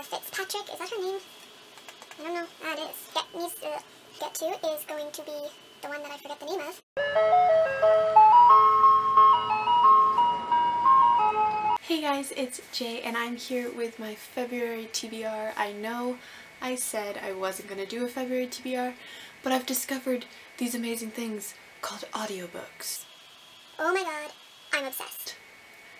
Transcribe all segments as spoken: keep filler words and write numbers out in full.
Becca Fitzpatrick. Is that her name? I don't know. Ah, it is. Get, needs to get to is going to be the one that I forget the name of. Hey guys, it's Jay, and I'm here with my February T B R. I know I said I wasn't going to do a February T B R, but I've discovered these amazing things called audiobooks. Oh my god, I'm obsessed.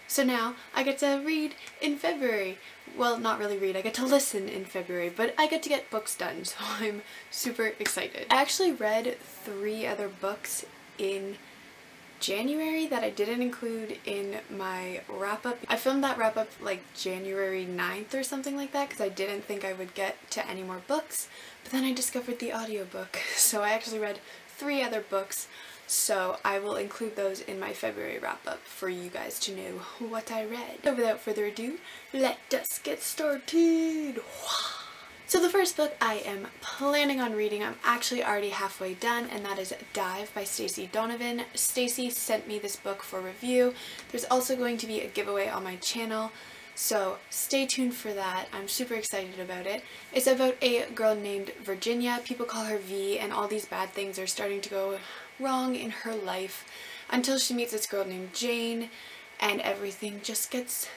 So now I get to read in February. Well, not really read, I get to listen in February, but I get to get books done, so I'm super excited. I actually read three other books in January that I didn't include in my wrap-up. I filmed that wrap-up like January ninth or something like that because I didn't think I would get to any more books, but then I discovered the audiobook, so I actually read three other books. So I will include those in my February wrap-up for you guys to know what I read. So without further ado, let us get started! So the first book I am planning on reading, I'm actually already halfway done, and that is Dive by Stacey Donovan. Stacey sent me this book for review. There's also going to be a giveaway on my channel, so stay tuned for that. I'm super excited about it. It's about a girl named Virginia. People call her V, and all these bad things are starting to go wrong in her life until she meets this girl named Jane, and everything just gets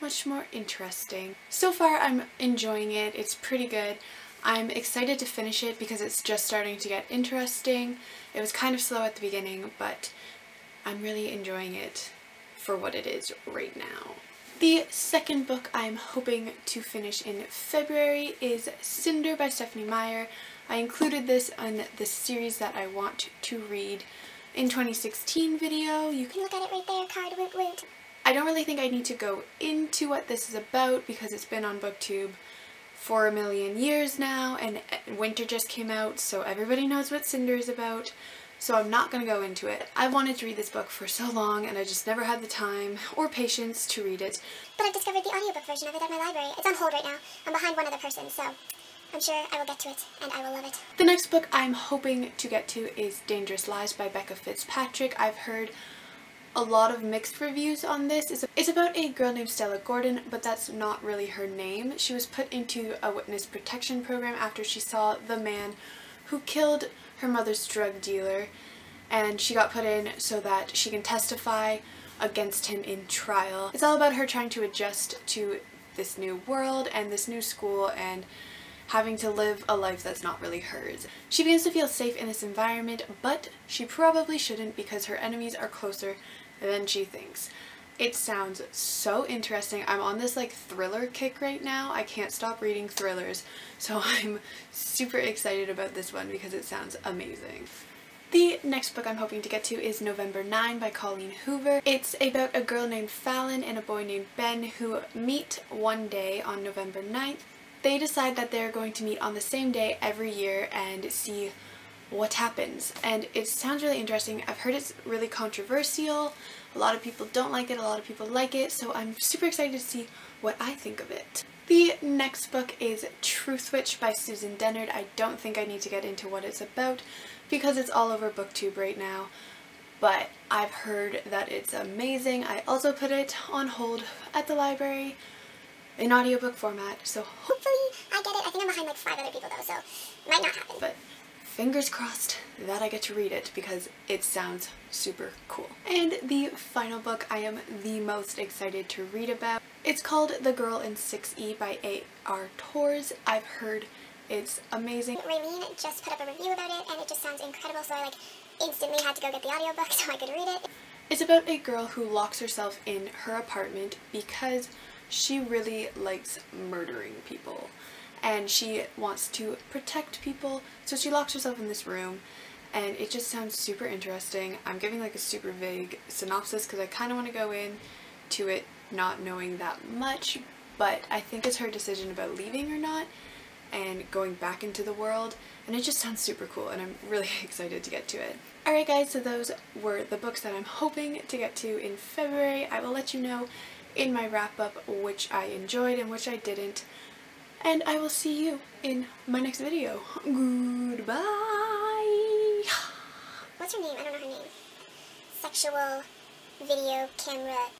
much more interesting. So far I'm enjoying it. It's pretty good. I'm excited to finish it because it's just starting to get interesting. It was kind of slow at the beginning, but I'm really enjoying it for what it is right now. The second book I'm hoping to finish in February is Cinder by Stephanie Meyer. I included this on the series that I want to read in twenty sixteen video. You can look at it right there, card, woot woot. I don't really think I need to go into what this is about because it's been on BookTube for a million years now, and Winter just came out, so everybody knows what Cinder is about. So I'm not going to go into it. I wanted to read this book for so long and I just never had the time or patience to read it. But I've discovered the audiobook version of it at my library. It's on hold right now. I'm behind one other person, so I'm sure I will get to it and I will love it. The next book I'm hoping to get to is Dangerous Lies by Becca Fitzpatrick. I've heard a lot of mixed reviews on this. It's about a girl named Stella Gordon, but that's not really her name. She was put into a witness protection program after she saw the man who killed her mother's drug dealer, and she got put in so that she can testify against him in trial. It's all about her trying to adjust to this new world and this new school and having to live a life that's not really hers. She begins to feel safe in this environment, but she probably shouldn't because her enemies are closer than she thinks. It sounds so interesting. I'm on this like thriller kick right now. I can't stop reading thrillers, so I'm super excited about this one because it sounds amazing. The next book I'm hoping to get to is November nine by Colleen Hoover. It's about a girl named Fallon and a boy named Ben who meet one day on November ninth. They decide that they're going to meet on the same day every year and see what happens, and it sounds really interesting. I've heard it's really controversial. A lot of people don't like it, a lot of people like it, so I'm super excited to see what I think of it. The next book is Truth Witch by Susan Dennard. I don't think I need to get into what it's about because it's all over BookTube right now, but I've heard that it's amazing. I also put it on hold at the library in audiobook format, so hopefully I get it. I think I'm behind like five other people though, so might not happen. But fingers crossed that I get to read it because it sounds super cool. And the final book I am the most excited to read about, it's called The Girl in six E by A R Torres. I've heard it's amazing. Raylene just put up a review about it and it just sounds incredible, so I like instantly had to go get the audiobook so I could read it. It's about a girl who locks herself in her apartment because she really likes murdering people, and she wants to protect people, so she locks herself in this room, and it just sounds super interesting. I'm giving like a super vague synopsis because I kind of want to go in to it not knowing that much, but I think it's her decision about leaving or not and going back into the world, and it just sounds super cool and I'm really excited to get to it. Alright guys, so those were the books that I'm hoping to get to in February. I will let you know in my wrap-up which I enjoyed and which I didn't. And I will see you in my next video. Goodbye! What's her name? I don't know her name. Sexual video camera.